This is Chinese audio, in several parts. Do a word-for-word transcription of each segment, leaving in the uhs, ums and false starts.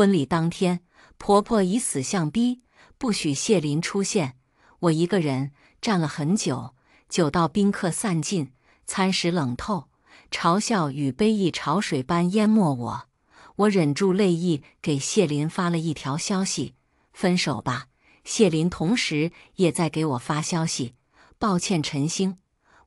婚礼当天，婆婆以死相逼，不许谢林出现。我一个人站了很久，久到宾客散尽，餐食冷透，嘲笑与悲意潮水般淹没我。我忍住泪意，给谢林发了一条消息：“分手吧。”谢林同时也在给我发消息：“抱歉，陈星，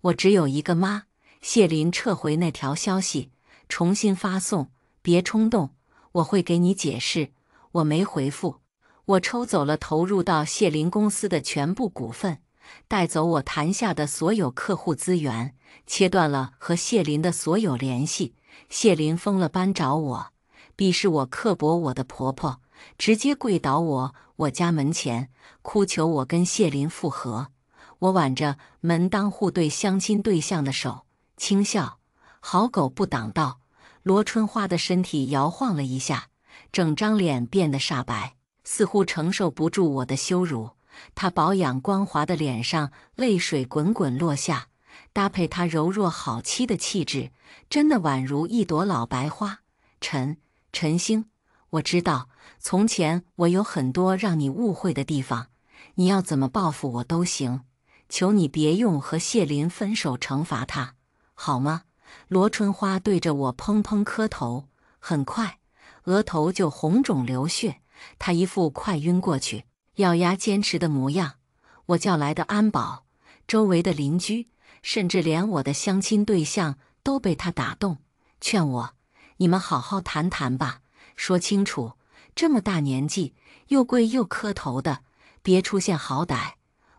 我只有一个妈。”谢林撤回那条消息，重新发送：“别冲动，我会给你解释。”我没回复。我抽走了投入到谢林公司的全部股份，带走我谈下的所有客户资源，切断了和谢林的所有联系。谢林疯了般找我，逼使我刻薄我的婆婆，直接跪倒我我家门前，哭求我跟谢林复合。我挽着门当户对相亲对象的手，轻笑：“好狗不挡道。”罗春花的身体摇晃了一下，整张脸变得煞白，似乎承受不住我的羞辱。她保养光滑的脸上泪水滚滚落下，搭配她柔弱好妻的气质，真的宛如一朵老白花。“陈陈星，我知道从前我有很多让你误会的地方，你要怎么报复我都行，求你别用和谢林分手惩罚他，好吗？”罗春花对着我砰砰磕头，很快额头就红肿流血，她一副快晕过去咬牙坚持的模样。我叫来的安保、周围的邻居，甚至连我的相亲对象都被她打动，劝我：“你们好好谈谈吧，说清楚，这么大年纪又跪又磕头的，别出现好歹。”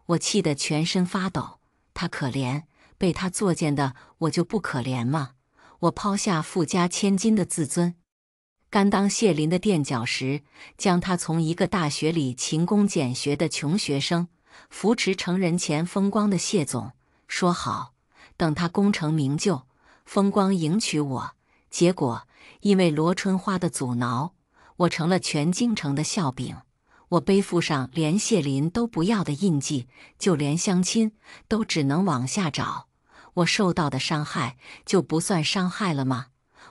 我气得全身发抖。他可怜，被他作践的我就不可怜吗？我抛下富家千金的自尊，甘当谢林的垫脚石，将他从一个大学里勤工俭学的穷学生扶持成人前风光的谢总。说好等他功成名就，风光迎娶我。结果因为罗春花的阻挠，我成了全京城的笑柄。我背负上连谢林都不要的印记，就连相亲都只能往下找。我受到的伤害就不算伤害了吗？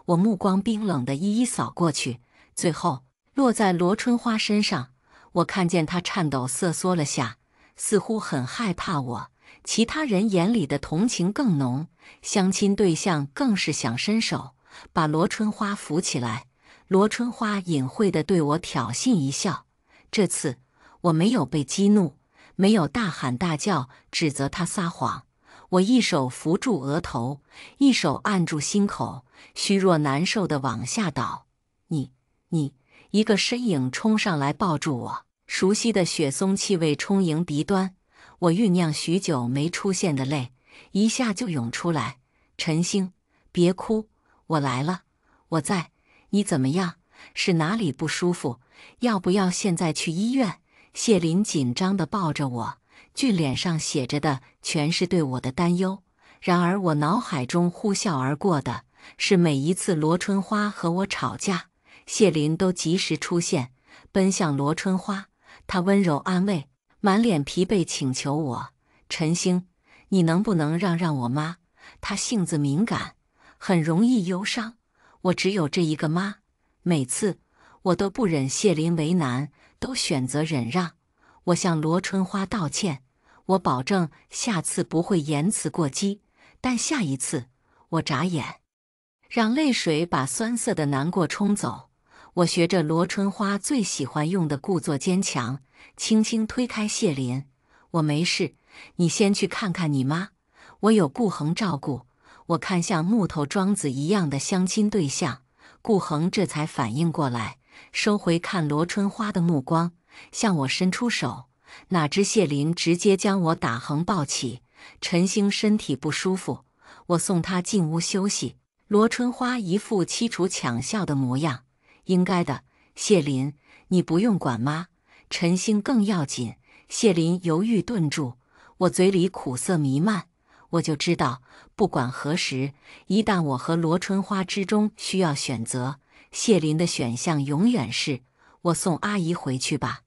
我目光冰冷的一一扫过去，最后落在罗春花身上。我看见她颤抖瑟缩了下，似乎很害怕我。其他人眼里的同情更浓，相亲对象更是想伸手把罗春花扶起来。罗春花隐晦地对我挑衅一笑，这次我没有被激怒，没有大喊大叫指责她撒谎。我一手扶住额头，一手按住心口，虚弱难受地往下倒。你你一个身影冲上来抱住我，熟悉的雪松气味冲盈鼻端，我酝酿许久没出现的泪一下就涌出来。“陈星，别哭，我来了，我在。你怎么样？是哪里不舒服？要不要现在去医院？”谢林紧张地抱着我，俊脸上写着的全是对我的担忧。然而我脑海中呼啸而过的是，每一次罗春花和我吵架，谢林都及时出现，奔向罗春花。她温柔安慰，满脸疲惫请求我：“陈星，你能不能让让我妈？她性子敏感，很容易忧伤，我只有这一个妈。”每次我都不忍谢林为难，都选择忍让。我向罗春花道歉，我保证下次不会言辞过激。但下一次，我眨眼，让泪水把酸涩的难过冲走。我学着罗春花最喜欢用的故作坚强，轻轻推开谢林：“我没事，你先去看看你妈，我有顾恒照顾。”我看像木头桩子一样的相亲对象，顾恒这才反应过来，收回看罗春花的目光，向我伸出手。哪知谢林直接将我打横抱起：“陈星身体不舒服，我送他进屋休息。”罗春花一副凄楚强笑的模样：“应该的，谢林，你不用管妈，陈星更要紧。”谢林犹豫顿住，我嘴里苦涩弥漫。我就知道，不管何时，一旦我和罗春花之中需要选择，谢林的选项永远是：“我送阿姨回去吧。”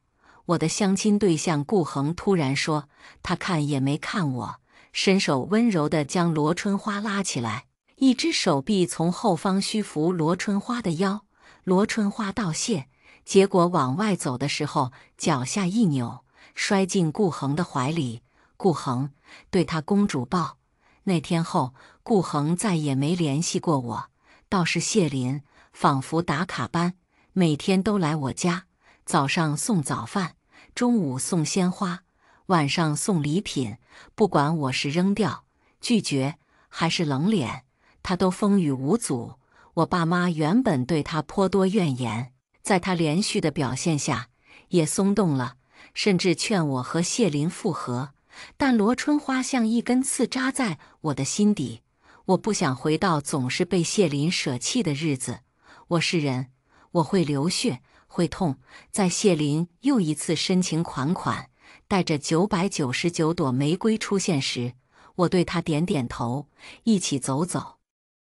我的相亲对象顾恒突然说，他看也没看我，伸手温柔地将罗春花拉起来，一只手臂从后方虚扶罗春花的腰。罗春花道谢，结果往外走的时候，脚下一扭，摔进顾恒的怀里。顾恒对他公主抱。那天后，顾恒再也没联系过我，倒是谢林仿佛打卡般，每天都来我家，早上送早饭，中午送鲜花，晚上送礼品。不管我是扔掉、拒绝还是冷脸，他都风雨无阻。我爸妈原本对他颇多怨言，在他连续的表现下也松动了，甚至劝我和谢林复合。但罗春花像一根刺扎在我的心底，我不想回到总是被谢林舍弃的日子。我是人，我会流血，会痛。在谢林又一次深情款款，带着九百九十九朵玫瑰出现时，我对他点点头，一起走走。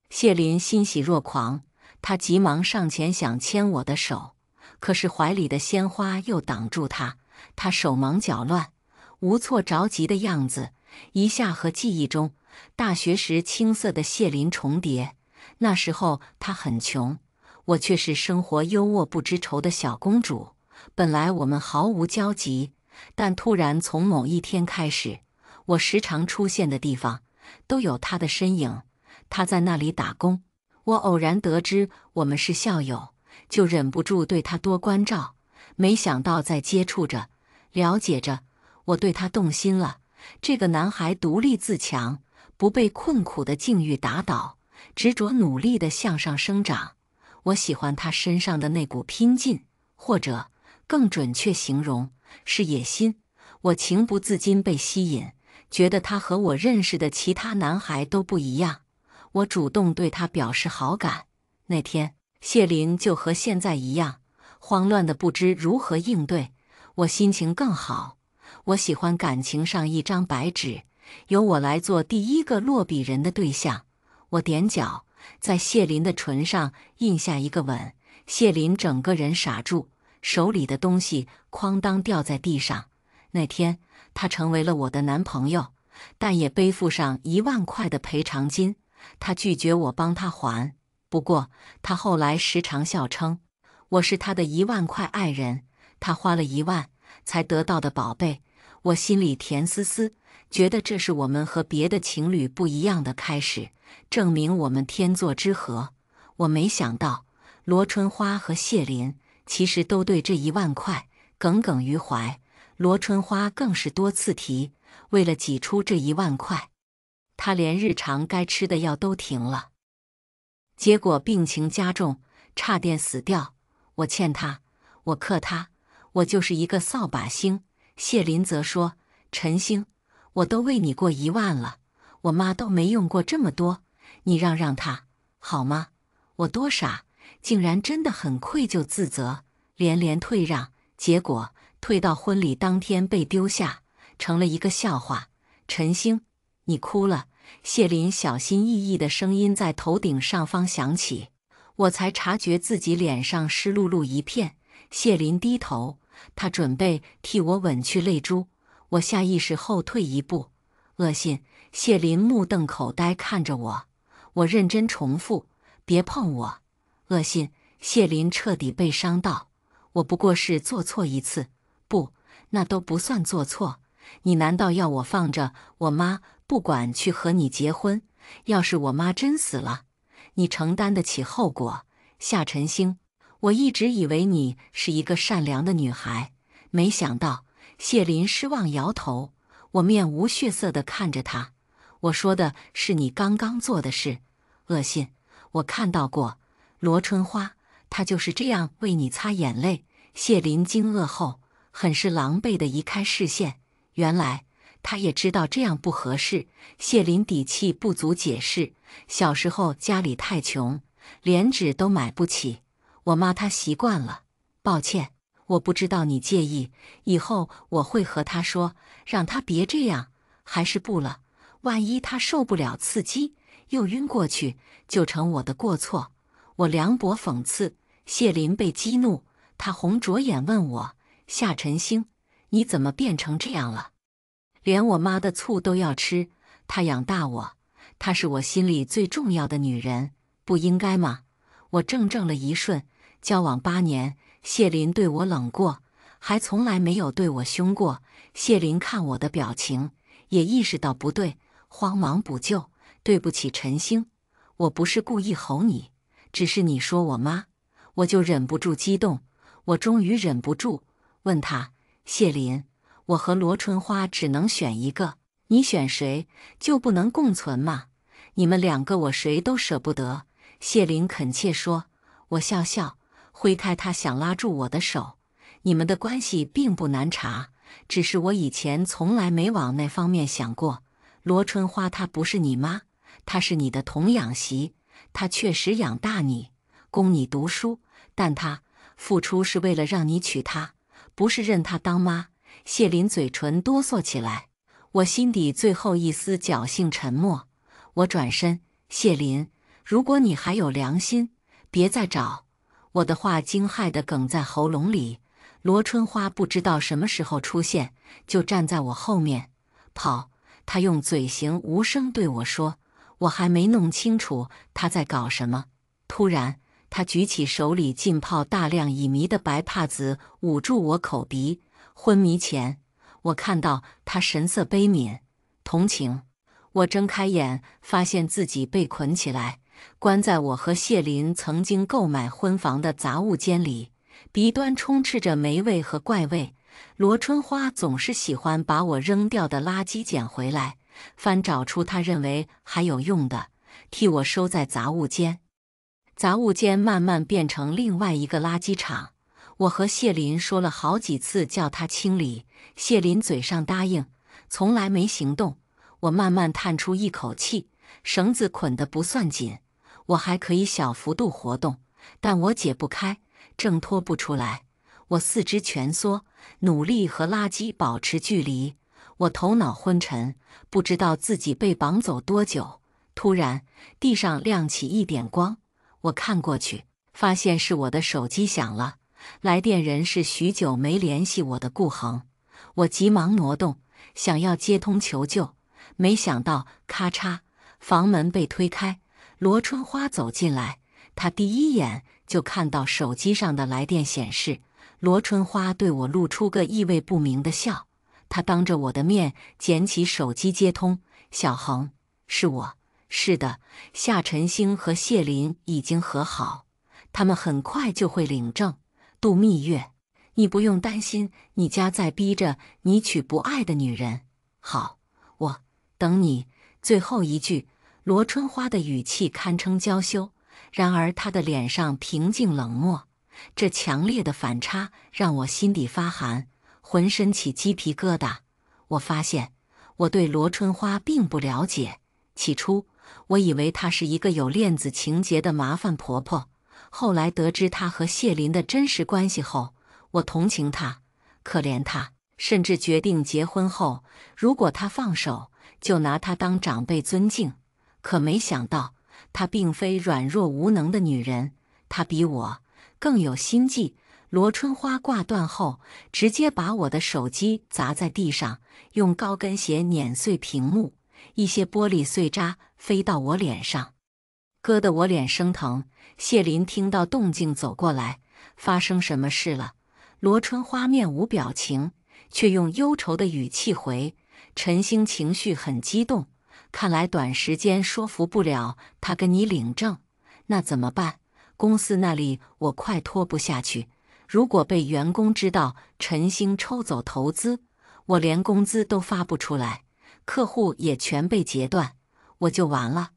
谢林欣喜若狂，他急忙上前想牵我的手，可是怀里的鲜花又挡住他，他手忙脚乱，无措着急的样子，一下和记忆中大学时青涩的谢林重叠。那时候他很穷，我却是生活优渥不知愁的小公主。本来我们毫无交集，但突然从某一天开始，我时常出现的地方都有他的身影。他在那里打工，我偶然得知我们是校友，就忍不住对他多关照。没想到在接触着、了解着，我对他动心了。这个男孩独立自强，不被困苦的境遇打倒，执着努力地向上生长。我喜欢他身上的那股拼劲，或者更准确形容是野心。我情不自禁被吸引，觉得他和我认识的其他男孩都不一样。我主动对他表示好感。那天，谢林就和现在一样，慌乱的不知如何应对。我心情更好。我喜欢感情上一张白纸，由我来做第一个落笔人的对象。我踮脚在谢林的唇上印下一个吻，谢林整个人傻住，手里的东西哐当掉在地上。那天他成为了我的男朋友，但也背负上一万块的赔偿金。他拒绝我帮他还，不过他后来时常笑称我是他的一万块爱人，他花了一万才得到的宝贝。我心里甜丝丝，觉得这是我们和别的情侣不一样的开始，证明我们天作之合。我没想到罗春花和谢林其实都对这一万块耿耿于怀，罗春花更是多次提，为了挤出这一万块，她连日常该吃的药都停了，结果病情加重，差点死掉。我欠她，我克她，我就是一个扫把星。谢林则说，陈星，我都为你过一万了，我妈都没用过这么多，你让让她好吗？我多傻，竟然真的很愧疚自责，连连退让，结果退到婚礼当天被丢下，成了一个笑话。陈星，你哭了？谢林小心翼翼的声音在头顶上方响起，我才察觉自己脸上湿漉漉一片。谢林低头，他准备替我吻去泪珠，我下意识后退一步。恶心！谢林目瞪口呆看着我，我认真重复，别碰我！恶心！谢林彻底被伤到，我不过是做错一次，不，那都不算做错。你难道要我放着我妈不管去和你结婚？要是我妈真死了，你承担得起后果。夏晨星，我一直以为你是一个善良的女孩，没想到。谢林失望摇头，我面无血色地看着他，我说的是你刚刚做的事。恶心！我看到过罗春花，她就是这样为你擦眼泪。谢林惊愕后，很是狼狈地移开视线。原来他也知道这样不合适。谢林底气不足解释，小时候家里太穷，连纸都买不起，我妈她习惯了。抱歉，我不知道你介意，以后我会和她说，让她别这样。还是不了，万一她受不了刺激又晕过去，就成我的过错。我凉薄讽刺。谢林被激怒，他红着眼问我，夏晨星，你怎么变成这样了？连我妈的醋都要吃。她养大我，她是我心里最重要的女人，不应该吗？我怔怔了一瞬，交往八年，谢林对我冷过，还从来没有对我凶过。谢林看我的表情，也意识到不对，慌忙补救：“对不起，陈星，我不是故意吼你，只是你说我妈，我就忍不住激动。”我终于忍不住问他：“谢林，我和罗春花只能选一个，你选谁就不能共存吗？你们两个我谁都舍不得。”谢林恳切说。我笑笑，挥开他想拉住我的手。你们的关系并不难查，只是我以前从来没往那方面想过。罗春花她不是你妈，她是你的童养媳，她确实养大你，供你读书，但她付出是为了让你娶她，不是认她当妈。谢林嘴唇哆嗦起来，我心底最后一丝侥幸沉默。我转身，谢林，如果你还有良心，别再找。我的话惊骇地哽在喉咙里。罗春花不知道什么时候出现，就站在我后面跑。她用嘴型无声对我说，我还没弄清楚她在搞什么。突然，她举起手里浸泡大量乙醚的白帕子捂住我口鼻。昏迷前，我看到她神色悲悯、同情。我睁开眼，发现自己被捆起来，关在我和谢林曾经购买婚房的杂物间里，鼻端充斥着霉味和怪味。罗春花总是喜欢把我扔掉的垃圾捡回来，翻找出她认为还有用的，替我收在杂物间。杂物间慢慢变成另外一个垃圾场。我和谢林说了好几次叫他清理，谢林嘴上答应，从来没行动。我慢慢叹出一口气，绳子捆得不算紧，我还可以小幅度活动，但我解不开，挣脱不出来。我四肢蜷缩，努力和垃圾保持距离。我头脑昏沉，不知道自己被绑走多久。突然，地上亮起一点光，我看过去，发现是我的手机响了。来电人是许久没联系我的顾恒。我急忙挪动，想要接通求救，没想到咔嚓，房门被推开，罗春花走进来。她第一眼就看到手机上的来电显示。罗春花对我露出个意味不明的笑，她当着我的面捡起手机接通。小恒，是我。是的，夏晨星和谢林已经和好，他们很快就会领证度蜜月，你不用担心，你家在逼着你娶不爱的女人。好，我等你。最后一句，罗春花的语气堪称娇羞，然而她的脸上平静冷漠，这强烈的反差让我心底发寒，浑身起鸡皮疙瘩。我发现我对罗春花并不了解，起初我以为她是一个有恋子情节的麻烦婆婆，后来得知她和谢林的真实关系后，我同情她，可怜她，甚至决定结婚后如果她放手，就拿她当长辈尊敬。可没想到她并非软弱无能的女人，她比我更有心计。罗春花挂断后，直接把我的手机砸在地上，用高跟鞋碾碎屏幕，一些玻璃碎渣飞到我脸上，割得我脸生疼。谢林听到动静走过来，发生什么事了？罗春花面无表情，却用忧愁的语气回：陈星情绪很激动，看来短时间说服不了他跟你领证。那怎么办？公司那里我快拖不下去，如果被员工知道陈星抽走投资，我连工资都发不出来，客户也全被截断，我就完了，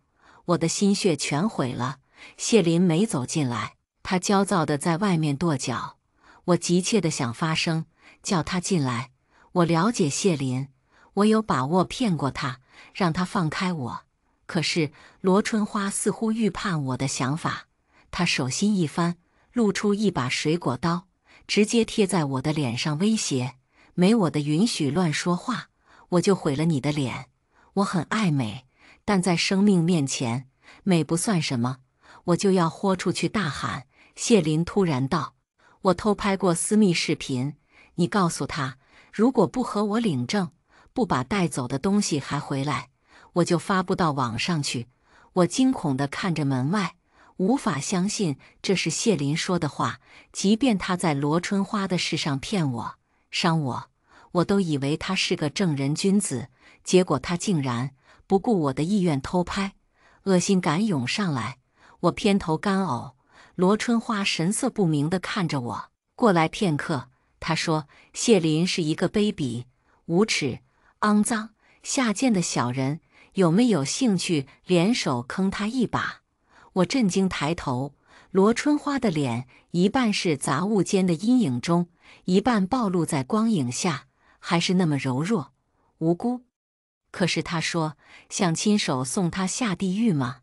我的心血全毁了。谢林没走进来，他焦躁地在外面跺脚。我急切地想发声，叫他进来。我了解谢林，我有把握骗过他，让他放开我。可是罗春花似乎预判我的想法，她手心一翻，露出一把水果刀，直接贴在我的脸上威胁：没我的允许乱说话，我就毁了你的脸。我很爱美，但在生命面前，美不算什么。我就要豁出去大喊。谢林突然道：我偷拍过私密视频，你告诉他，如果不和我领证，不把带走的东西还回来，我就发布到网上去。我惊恐地看着门外，无法相信这是谢林说的话，即便他在罗春花的事上骗我、伤我，我都以为他是个正人君子，结果他竟然不顾我的意愿偷拍，恶心感涌上来，我偏头干呕。罗春花神色不明地看着我。过来片刻，他说：“谢林是一个卑鄙、无耻、肮脏、下贱的小人，有没有兴趣联手坑他一把？”我震惊抬头，罗春花的脸一半是杂物间的阴影中，一半暴露在光影下，还是那么柔弱、无辜。可是他说：“想亲手送他下地狱吗？”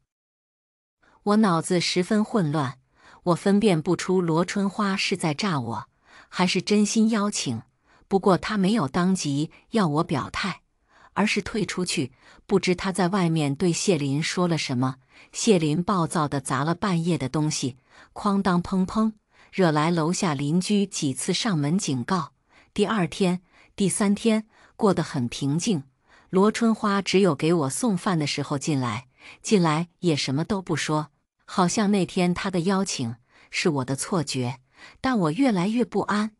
我脑子十分混乱，我分辨不出罗春花是在诈我，还是真心邀请。不过他没有当即要我表态，而是退出去。不知他在外面对谢林说了什么。谢林暴躁地砸了半夜的东西，哐当砰砰，惹来楼下邻居几次上门警告。第二天、第三天过得很平静。罗春花只有给我送饭的时候进来，进来也什么都不说。好像那天他的邀请是我的错觉，但我越来越不安。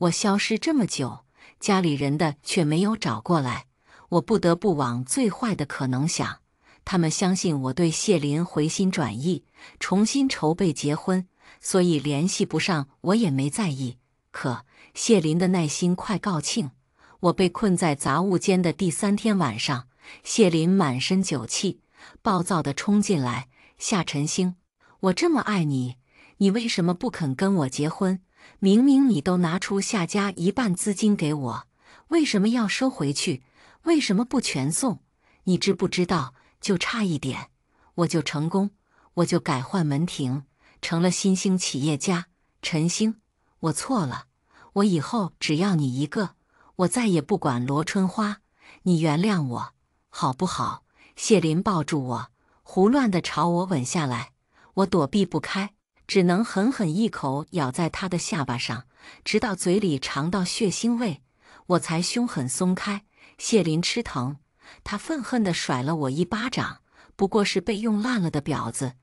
我消失这么久，家里人的却没有找过来，我不得不往最坏的可能想。他们相信我对谢林回心转意，重新筹备结婚，所以联系不上我也没在意。可谢林的耐心快告罄。我被困在杂物间的第三天晚上，谢林满身酒气，暴躁地冲进来。夏晨星，我这么爱你，你为什么不肯跟我结婚？明明你都拿出夏家一半资金给我，为什么要收回去？为什么不全送？你知不知道，就差一点，我就成功，我就改换门庭，成了新兴企业家。晨星，我错了，我以后只要你一个，我再也不管罗春花，你原谅我，好不好？谢林抱住我，胡乱地朝我吻下来，我躲避不开，只能狠狠一口咬在他的下巴上，直到嘴里尝到血腥味，我才凶狠松开。谢林吃疼，他愤恨地甩了我一巴掌，不过是被用烂了的婊子，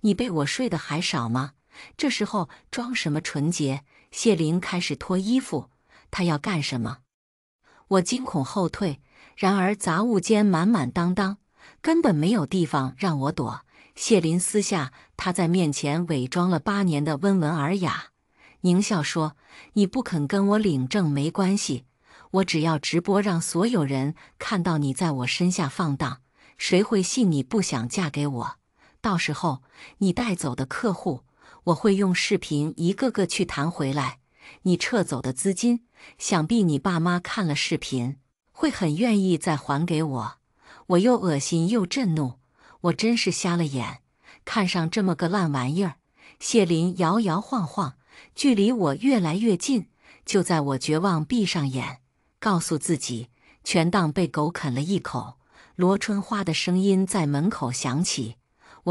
你被我睡得还少吗？这时候装什么纯洁？谢林开始脱衣服，他要干什么？我惊恐后退，然而杂物间满满当当，根本没有地方让我躲。谢林私下他在面前伪装了八年的温文尔雅，狞笑说：“你不肯跟我领证没关系，我只要直播让所有人看到你在我身下放荡，谁会信你不想嫁给我？到时候你带走的客户，我会用视频一个个去谈回来。你撤走的资金，想必你爸妈看了视频，会很愿意再还给我。”我又恶心又震怒，我真是瞎了眼，看上这么个烂玩意儿。谢林摇摇晃晃，距离我越来越近。就在我绝望闭上眼，告诉自己全当被狗啃了一口，罗春花的声音在门口响起：“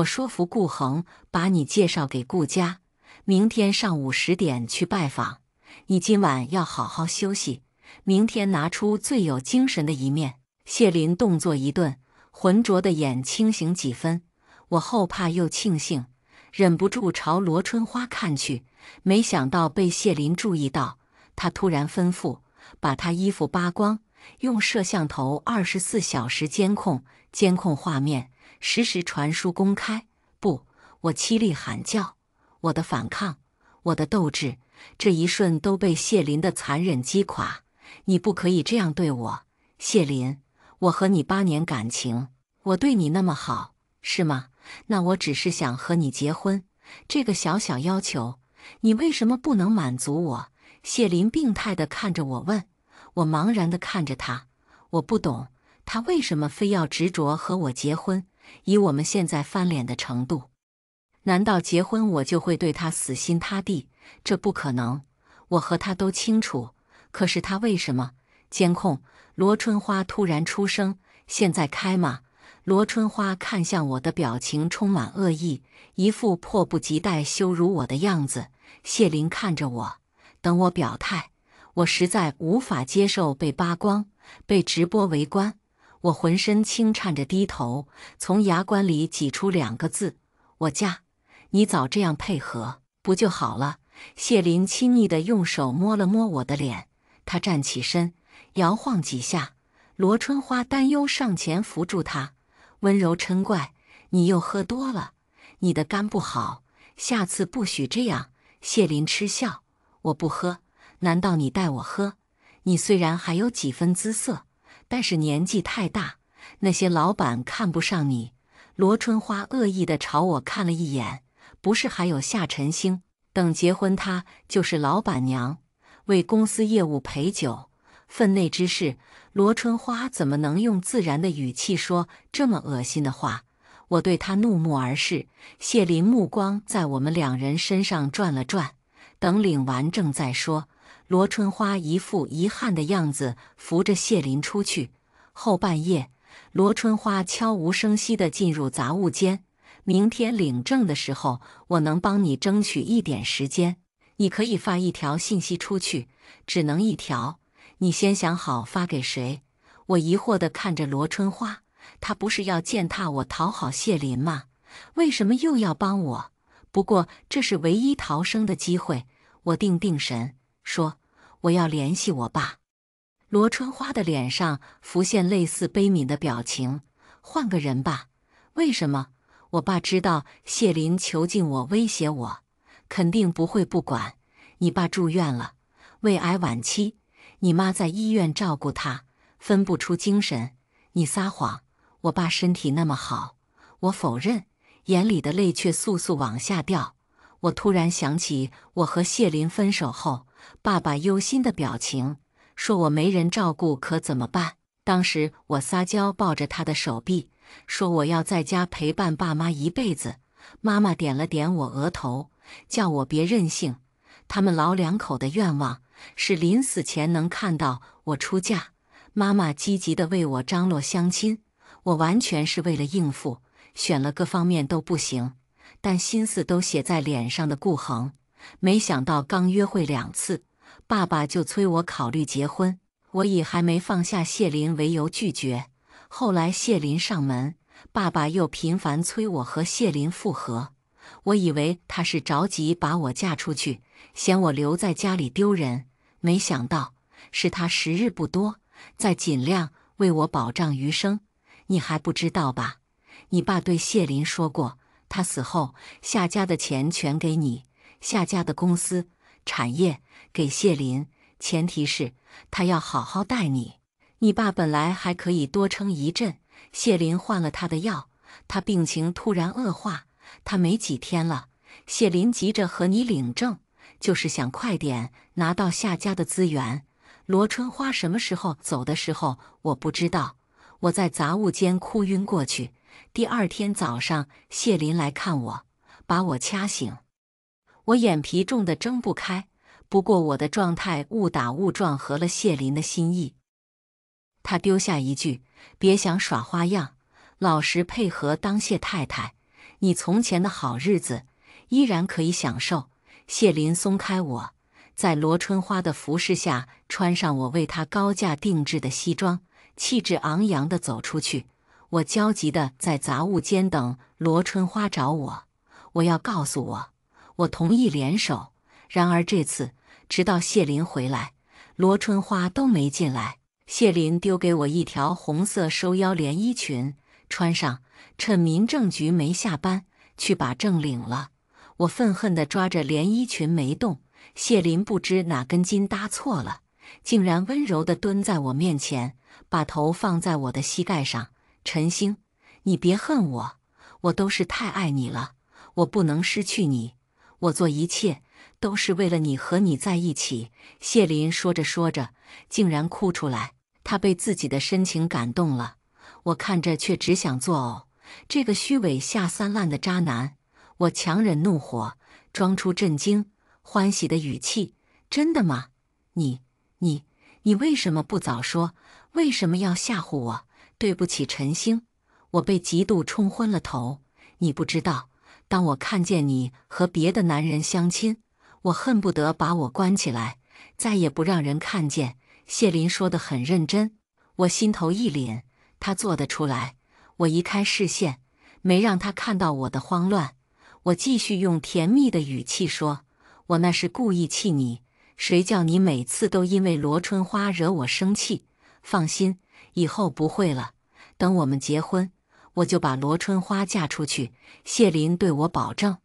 我说服顾恒把你介绍给顾家，明天上午十点去拜访，你今晚要好好休息，明天拿出最有精神的一面。”谢林动作一顿，浑浊的眼清醒几分，我后怕又庆幸，忍不住朝罗春花看去，没想到被谢林注意到，他突然吩咐把他衣服扒光，用摄像头二十四小时监控，监控画面实时传输公开。不，我凄厉喊叫，我的反抗，我的斗志，这一瞬都被谢林的残忍击垮。你不可以这样对我，谢林。我和你八年感情，我对你那么好，是吗？那我只是想和你结婚，这个小小要求，你为什么不能满足我？谢林病态地看着我问，我茫然地看着他，我不懂，他为什么非要执着和我结婚？以我们现在翻脸的程度，难道结婚我就会对他死心塌地？这不可能，我和他都清楚。可是他为什么？监控，罗春花突然出声：“现在开吗？”罗春花看向我的表情充满恶意，一副迫不及待羞辱我的样子。谢林看着我，等我表态。我实在无法接受被扒光，被直播围观，我浑身轻颤着低头，从牙关里挤出两个字：“我嫁。”你早这样配合不就好了？”谢林亲昵地用手摸了摸我的脸，他站起身，摇晃几下。罗春花担忧上前扶住他，温柔嗔怪：“你又喝多了，你的肝不好，下次不许这样。”谢林嗤笑：“我不喝，难道你带我喝？你虽然还有几分姿色，但是年纪太大，那些老板看不上你。”罗春花恶意地朝我看了一眼：“不是还有夏晨星？等结婚她就是老板娘，为公司业务陪酒。”分内之事，罗春花怎么能用自然的语气说这么恶心的话？我对她怒目而视。谢林目光在我们两人身上转了转，等领完证再说。罗春花一副遗憾的样子，扶着谢林出去。后半夜，罗春花悄无声息地进入杂物间。明天领证的时候，我能帮你争取一点时间。你可以发一条信息出去，只能一条。你先想好发给谁？我疑惑地看着罗春花，她不是要践踏我讨好谢林吗？为什么又要帮我？不过这是唯一逃生的机会。我定定神，说：“我要联系我爸。”罗春花的脸上浮现类似悲悯的表情。换个人吧？为什么？我爸知道谢林囚禁我、威胁我，肯定不会不管。你爸住院了，胃癌晚期。你妈在医院照顾他，分不出精神。你撒谎，我爸身体那么好。我否认，眼里的泪却簌簌往下掉。我突然想起我和谢林分手后，爸爸忧心的表情，说我没人照顾，可怎么办？当时我撒娇抱着他的手臂，说我要在家陪伴爸妈一辈子。妈妈点了点我额头，叫我别任性。他们老两口的愿望是临死前能看到我出嫁。妈妈积极地为我张罗相亲，我完全是为了应付，选了各方面都不行，但心思都写在脸上的顾恒。没想到刚约会两次，爸爸就催我考虑结婚。我以还没放下谢林为由拒绝。后来谢林上门，爸爸又频繁催我和谢林复合。我以为他是着急把我嫁出去，嫌我留在家里丢人，没想到是他时日不多，在尽量为我保障余生。你还不知道吧？你爸对谢林说过，他死后夏家的钱全给你，夏家的公司、产业给谢林，前提是他要好好待你。你爸本来还可以多撑一阵，谢林换了他的药，他病情突然恶化。他没几天了，谢林急着和你领证，就是想快点拿到夏家的资源。罗春花什么时候走的时候我不知道，我在杂物间哭晕过去。第二天早上，谢林来看我，把我掐醒。我眼皮重得睁不开，不过我的状态误打误撞合了谢林的心意。他丢下一句：“别想耍花样，老实配合当谢太太。你从前的好日子依然可以享受。”谢林松开我，在罗春花的服侍下穿上我为她高价定制的西装，气质昂扬地走出去。我焦急地在杂物间等罗春花找我，我要告诉我我同意联手。然而这次直到谢林回来，罗春花都没进来。谢林丢给我一条红色收腰连衣裙，穿上，趁民政局没下班去把证领了。我愤恨地抓着连衣裙没动。谢林不知哪根筋搭错了，竟然温柔地蹲在我面前，把头放在我的膝盖上：“陈星，你别恨我，我都是太爱你了，我不能失去你，我做一切都是为了你和你在一起。”谢林说着说着竟然哭出来，他被自己的深情感动了。我看着却只想作呕，这个虚伪下三滥的渣男。我强忍怒火，装出震惊欢喜的语气：“真的吗？你你你为什么不早说？为什么要吓唬我？对不起，陈星。”我被嫉妒冲昏了头。你不知道，当我看见你和别的男人相亲，我恨不得把我关起来，再也不让人看见。谢林说得很认真，我心头一凛。他做得出来。我移开视线，没让他看到我的慌乱。我继续用甜蜜的语气说：“我那是故意气你，谁叫你每次都因为罗春花惹我生气？放心，以后不会了。等我们结婚，我就把罗春花嫁出去。”谢林对我保证。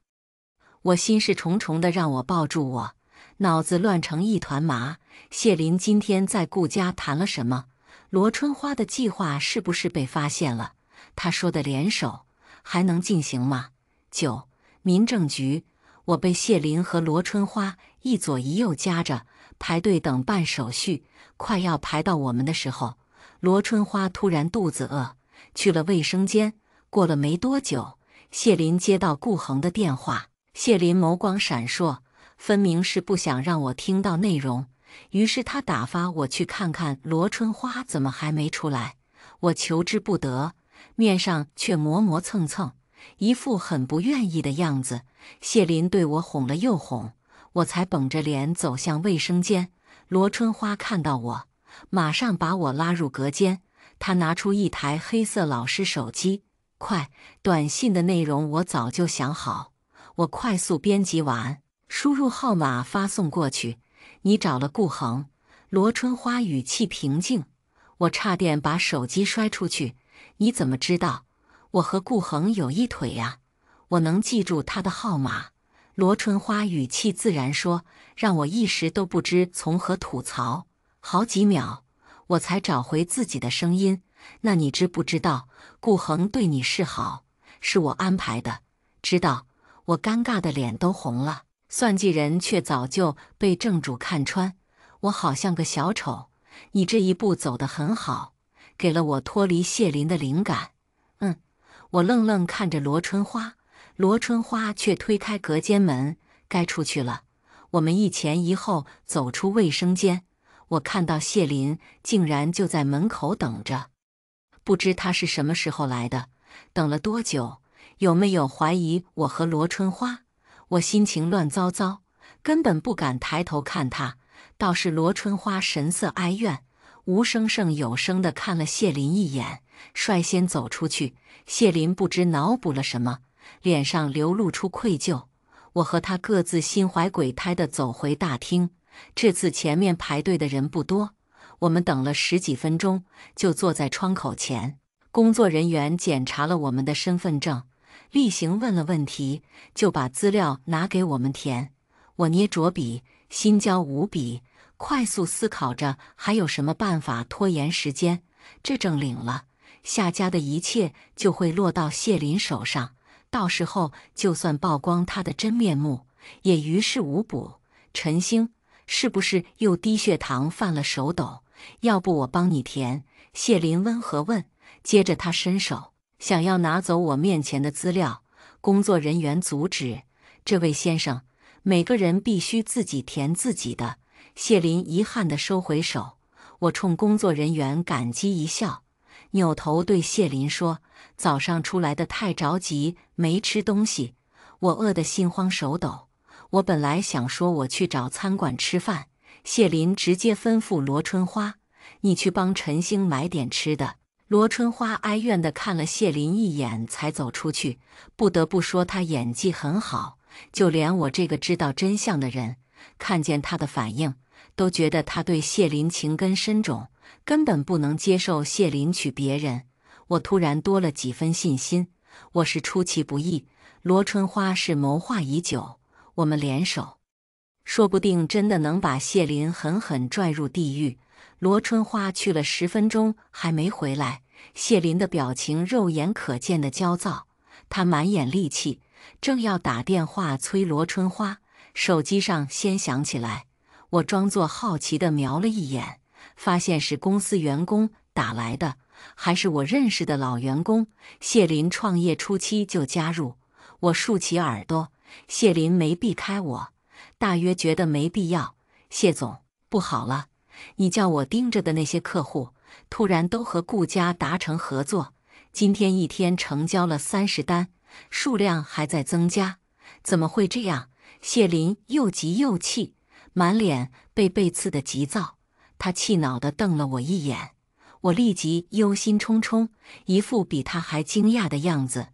我心事重重的让我抱住我，脑子乱成一团麻。谢林今天在顾家谈了什么？罗春花的计划是不是被发现了？他说的联手还能进行吗？九，民政局，我被谢林和罗春花一左一右夹着排队等办手续。快要排到我们的时候，罗春花突然肚子饿，去了卫生间。过了没多久，谢林接到顾恒的电话。谢林眸光闪烁，分明是不想让我听到内容，于是他打发我去看看罗春花怎么还没出来。我求之不得，面上却磨磨蹭蹭，一副很不愿意的样子。谢林对我哄了又哄，我才绷着脸走向卫生间。罗春花看到我，马上把我拉入隔间。她拿出一台黑色老式手机，快，短信的内容我早就想好，我快速编辑完，输入号码发送过去。你找了顾恒？罗春花语气平静，我差点把手机摔出去。你怎么知道？我和顾恒有一腿呀、啊，我能记住他的号码。罗春花语气自然说，让我一时都不知从何吐槽。好几秒，我才找回自己的声音。那你知不知道，顾恒对你示好，是我安排的。知道。我尴尬的脸都红了。算计人却早就被正主看穿，我好像个小丑。你这一步走得很好，给了我脱离谢林的灵感。嗯，我愣愣看着罗春花，罗春花却推开隔间门，该出去了。我们一前一后走出卫生间，我看到谢林竟然就在门口等着。不知他是什么时候来的，等了多久，有没有怀疑我和罗春花？我心情乱糟糟，根本不敢抬头看他。倒是罗春花神色哀怨，无声胜有声地看了谢林一眼，率先走出去。谢林不知脑补了什么，脸上流露出愧疚。我和他各自心怀鬼胎地走回大厅。这次前面排队的人不多，我们等了十几分钟，就坐在窗口前。工作人员检查了我们的身份证，例行问了问题，就把资料拿给我们填。我捏着笔，心焦无比，快速思考着还有什么办法拖延时间。这正领了，夏家的一切就会落到谢林手上，到时候就算曝光他的真面目，也于事无补。陈星，是不是又低血糖犯了手抖？要不我帮你填？谢林温和问，接着他伸手想要拿走我面前的资料。工作人员阻止，这位先生，每个人必须自己填自己的。谢林遗憾地收回手，我冲工作人员感激一笑，扭头对谢林说，早上出来的太着急，没吃东西，我饿得心慌手抖。我本来想说我去找餐馆吃饭，谢林直接吩咐罗春花，你去帮陈星买点吃的。罗春花哀怨地看了谢林一眼才走出去。不得不说他演技很好，就连我这个知道真相的人看见他的反应，都觉得他对谢林情根深重，根本不能接受谢林娶别人。我突然多了几分信心，我是出其不意，罗春花是谋划已久，我们联手，说不定真的能把谢林狠狠拽入地狱。罗春花去了十分钟还没回来，谢林的表情肉眼可见的焦躁，他满眼戾气，正要打电话催罗春花，手机上先响起来。我装作好奇的瞄了一眼，发现是公司员工打来的，还是我认识的老员工。谢林创业初期就加入，我竖起耳朵，谢林没避开我，大约觉得没必要。谢总，不好了，你叫我盯着的那些客户突然都和顾家达成合作，今天一天成交了三十单，数量还在增加。怎么会这样？谢林又急又气，满脸被背刺的急躁，他气恼地瞪了我一眼，我立即忧心忡忡，一副比他还惊讶的样子。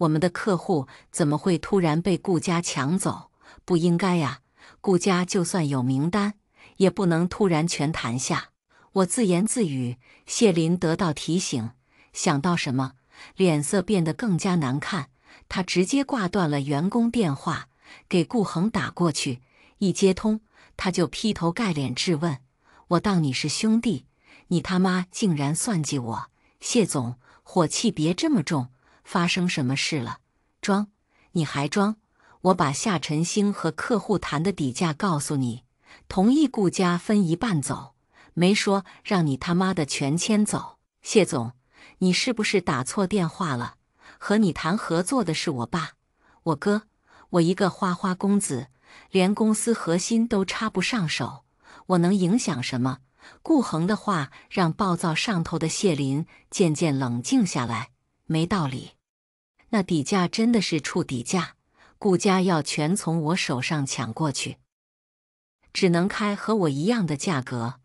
我们的客户怎么会突然被顾家抢走？不应该呀！顾家就算有名单，也不能突然全谈下。”我自言自语。谢林得到提醒，想到什么，脸色变得更加难看。他直接挂断了员工电话，给顾恒打过去。一接通，他就劈头盖脸质问：“我当你是兄弟？你他妈竟然算计我！谢总，火气别这么重，发生什么事了？”装，你还装！我把夏晨星和客户谈的底价告诉你，同意顾家分一半走，没说让你他妈的全迁走。谢总，你是不是打错电话了？和你谈合作的是我爸、我哥，我一个花花公子，连公司核心都插不上手，我能影响什么？顾恒的话让暴躁上头的谢林渐渐冷静下来。没道理，那底价真的是处底价，顾家要全从我手上抢过去，只能开和我一样的价格。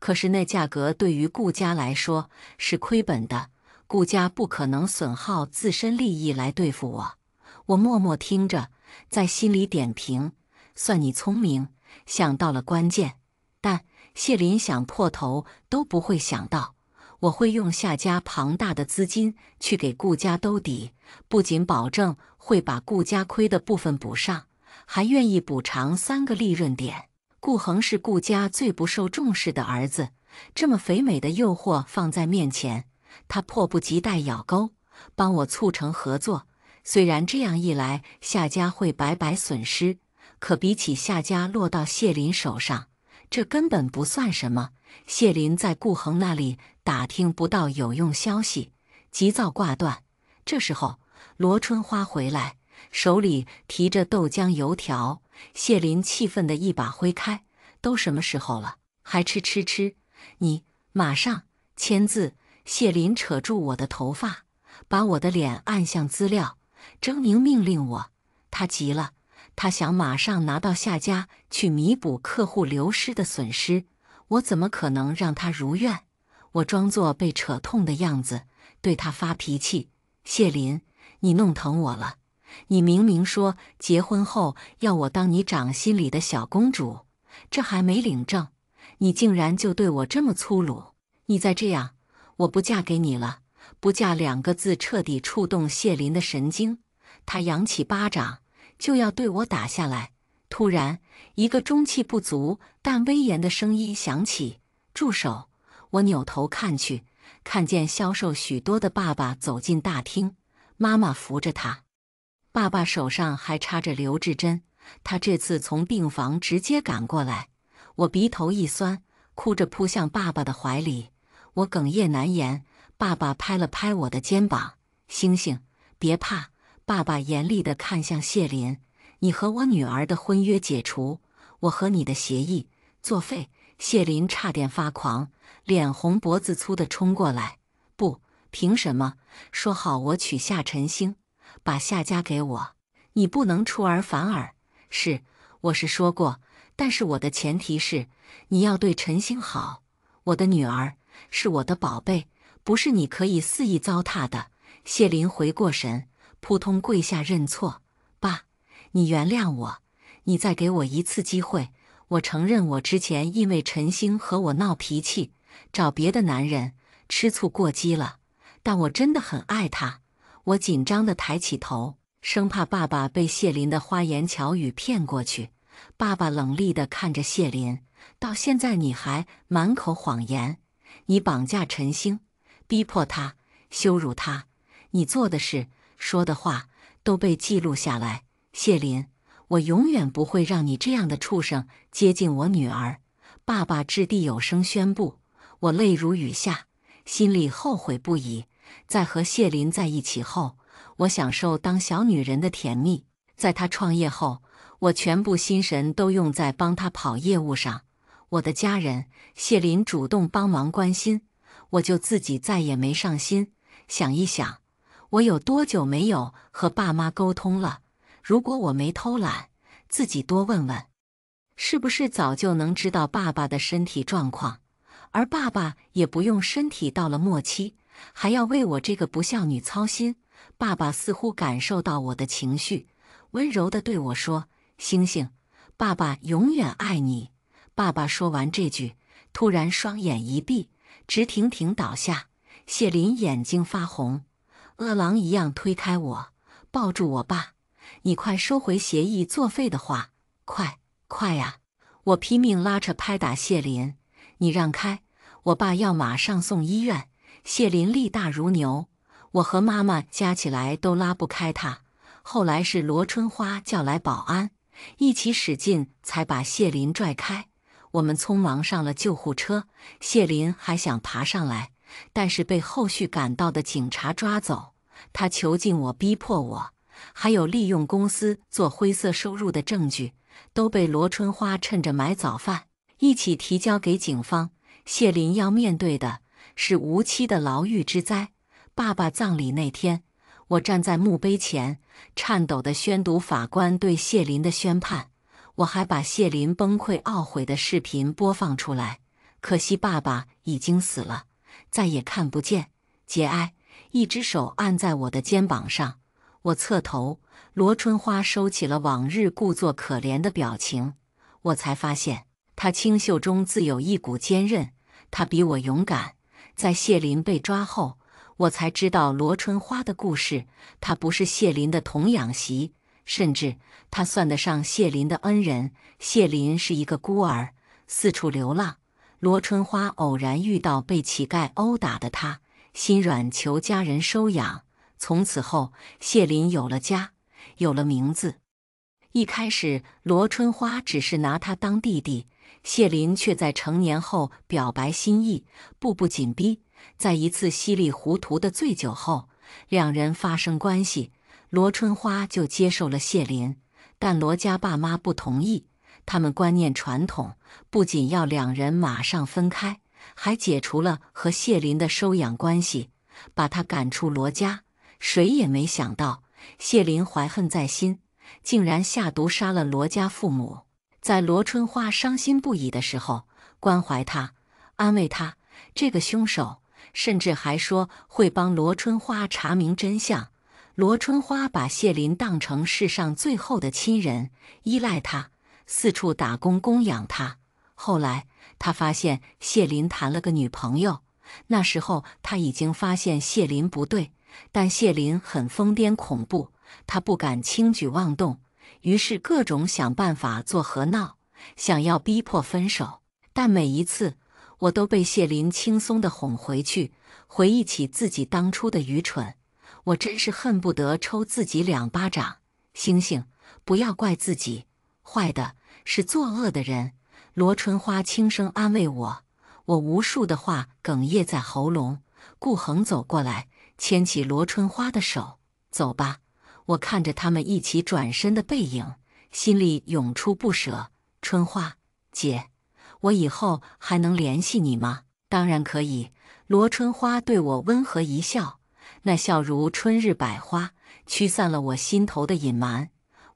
可是那价格对于顾家来说是亏本的，顾家不可能损耗自身利益来对付我。我默默听着，在心里点评：算你聪明，想到了关键。但谢林想破头都不会想到，我会用夏家庞大的资金去给顾家兜底，不仅保证会把顾家亏的部分补上，还愿意补偿三个利润点。顾恒是顾家最不受重视的儿子，这么肥美的诱惑放在面前，他迫不及待咬钩，帮我促成合作。虽然这样一来夏家会白白损失，可比起夏家落到谢林手上，这根本不算什么。谢林在顾恒那里打听不到有用消息，急躁挂断。这时候罗春花回来，手里提着豆浆油条。谢林气愤的一把挥开：“都什么时候了，还吃吃吃！你马上签字！”谢林扯住我的头发，把我的脸按向资料，狰狞命令我。他急了，他想马上拿到夏家去弥补客户流失的损失，我怎么可能让他如愿？我装作被扯痛的样子，对他发脾气：“谢林，你弄疼我了！你明明说结婚后要我当你掌心里的小公主，这还没领证，你竟然就对我这么粗鲁！你再这样，我不嫁给你了！”“不嫁”两个字彻底触动谢林的神经，他扬起巴掌就要对我打下来。突然，一个中气不足但威严的声音响起：“住手！”我扭头看去，看见消瘦许多的爸爸走进大厅，妈妈扶着他。爸爸手上还插着刘志珍，他这次从病房直接赶过来。我鼻头一酸，哭着扑向爸爸的怀里。我哽咽难言，爸爸拍了拍我的肩膀：“星星，别怕。”爸爸严厉地看向谢林：“你和我女儿的婚约解除，我和你的协议作废。”谢林差点发狂，脸红脖子粗地冲过来：“不，凭什么？说好我娶夏晨星，把夏家给我，你不能出尔反尔。”“是，我是说过，但是我的前提是你要对晨星好。我的女儿是我的宝贝，不是你可以肆意糟蹋的。”谢林回过神，扑通跪下认错：“爸，你原谅我，你再给我一次机会。我承认我之前因为陈星和我闹脾气，找别的男人，吃醋过激了，但我真的很爱他。”我紧张地抬起头，生怕爸爸被谢林的花言巧语骗过去。爸爸冷厉地看着谢林：“到现在你还满口谎言，你绑架陈星，逼迫他，羞辱他，你做的事说的话都被记录下来。谢林，我永远不会让你这样的畜生接近我女儿。”爸爸掷地有声宣布。我泪如雨下，心里后悔不已。在和谢林在一起后，我享受当小女人的甜蜜。在他创业后，我全部心神都用在帮他跑业务上。我的家人，谢林主动帮忙关心，我就自己再也没上心。想一想，我有多久没有和爸妈沟通了？如果我没偷懒，自己多问问，是不是早就能知道爸爸的身体状况？而爸爸也不用身体到了末期，还要为我这个不孝女操心。爸爸似乎感受到我的情绪，温柔地对我说：“星星，爸爸永远爱你。”爸爸说完这句，突然双眼一闭，直挺挺倒下。谢林眼睛发红，饿狼一样推开我，抱住我爸：“你快收回协议作废的话，快快呀！”我拼命拉扯拍打谢林：“你让开，我爸要马上送医院。”谢林力大如牛，我和妈妈加起来都拉不开他。后来是罗春花叫来保安，一起使劲才把谢林拽开。我们匆忙上了救护车，谢林还想爬上来，但是被后续赶到的警察抓走。他囚禁我，逼迫我，还有利用公司做灰色收入的证据，都被罗春花趁着买早饭一起提交给警方。谢林要面对的是无期的牢狱之灾。爸爸葬礼那天，我站在墓碑前，颤抖地宣读法官对谢林的宣判。我还把谢林崩溃懊悔的视频播放出来，可惜爸爸已经死了，再也看不见。节哀一只手按在我的肩膀上，我侧头，罗春花收起了往日故作可怜的表情。我才发现，她清秀中自有一股坚韧，她比我勇敢。在谢林被抓后，我才知道罗春花的故事，她不是谢林的童养媳，甚至她算得上谢林的恩人。谢林是一个孤儿，四处流浪。罗春花偶然遇到被乞丐殴打的她，心软求家人收养。从此后，谢林有了家，有了名字。一开始，罗春花只是拿他当弟弟，谢林却在成年后表白心意，步步紧逼。在一次稀里糊涂的醉酒后，两人发生关系，罗春花就接受了谢林，但罗家爸妈不同意，他们观念传统，不仅要两人马上分开，还解除了和谢林的收养关系，把他赶出罗家。谁也没想到，谢林怀恨在心，竟然下毒杀了罗家父母。在罗春花伤心不已的时候，关怀他，安慰他。这个凶手甚至还说会帮罗春花查明真相。罗春花把谢林当成世上最后的亲人，依赖他，四处打工供养他。后来他发现谢林谈了个女朋友，那时候他已经发现谢林不对，但谢林很疯癫恐怖，他不敢轻举妄动，于是各种想办法做和闹，想要逼迫分手。但每一次我都被谢林轻松地哄回去。回忆起自己当初的愚蠢，我真是恨不得抽自己两巴掌。星星，不要怪自己，坏的是作恶的人。罗春花轻声安慰我，我无数的话哽咽在喉咙。顾恒走过来，牵起罗春花的手：“走吧。”我看着他们一起转身的背影，心里涌出不舍。春花姐，我以后还能联系你吗？当然可以。罗春花对我温和一笑，那笑如春日百花，驱散了我心头的隐瞒。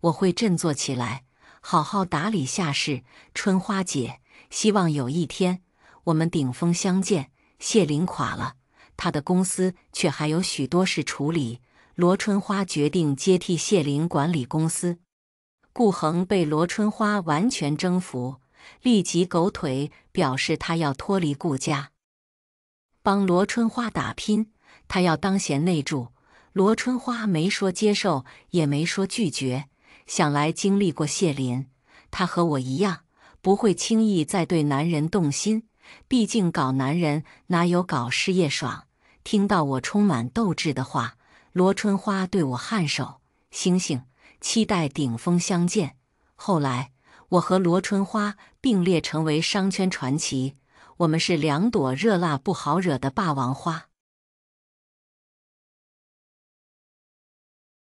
我会振作起来，好好打理下事。春花姐，希望有一天我们顶峰相见。谢林垮了，他的公司却还有许多事处理。罗春花决定接替谢林管理公司。顾恒被罗春花完全征服，立即狗腿表示他要脱离顾家，帮罗春花打拼，他要当贤内助。罗春花没说接受，也没说拒绝。想来经历过谢林，他和我一样，不会轻易再对男人动心，毕竟搞男人哪有搞事业爽。听到我充满斗志的话，罗春花对我颔首：“星星，期待顶峰相见。”后来我和罗春花并列成为商圈传奇，我们是两朵热辣不好惹的霸王花。